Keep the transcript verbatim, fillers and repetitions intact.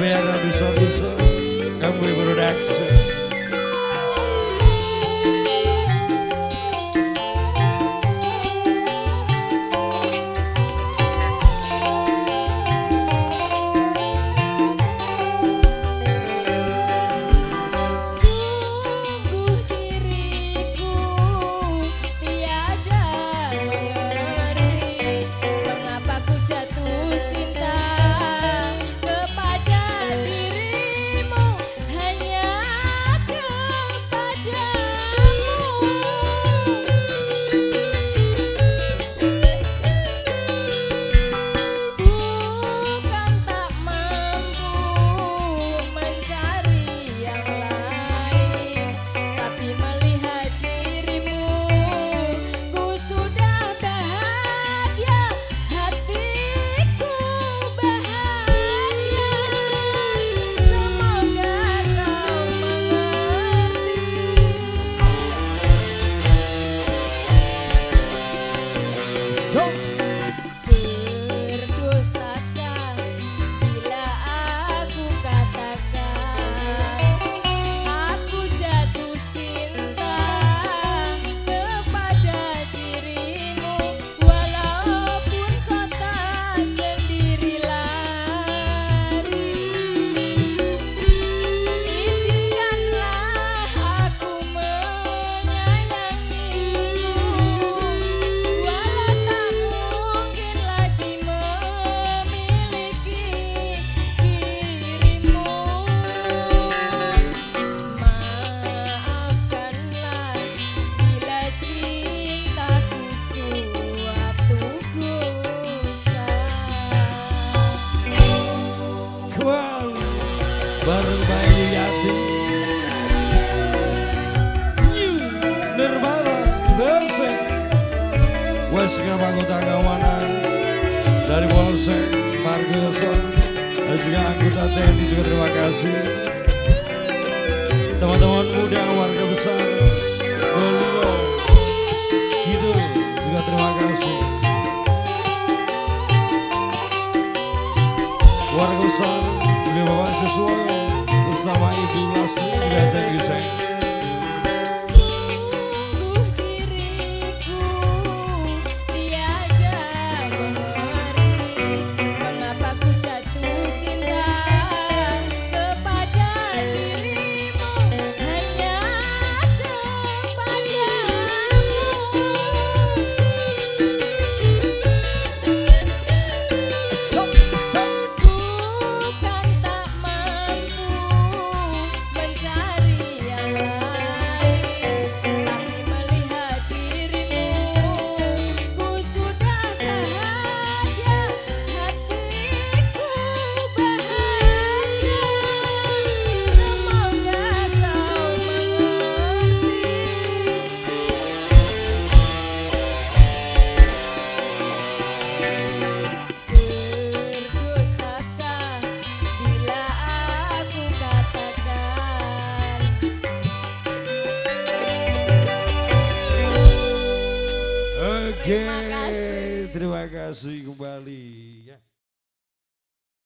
Kamera bisa-bisa kamu produksi. Bareng Bayu Yati Nirmala Bersih Weska Pangkota Kawanan dari Polsek Margoso dan juga anggota T N I juga terima kasih. Teman-teman muda warga besar Golilo gitu juga terima kasih. Warga besar beliau bawa sesuatu bersama Ibu Lasi dan Ibu Sayang. Oke, terima kasih kembali.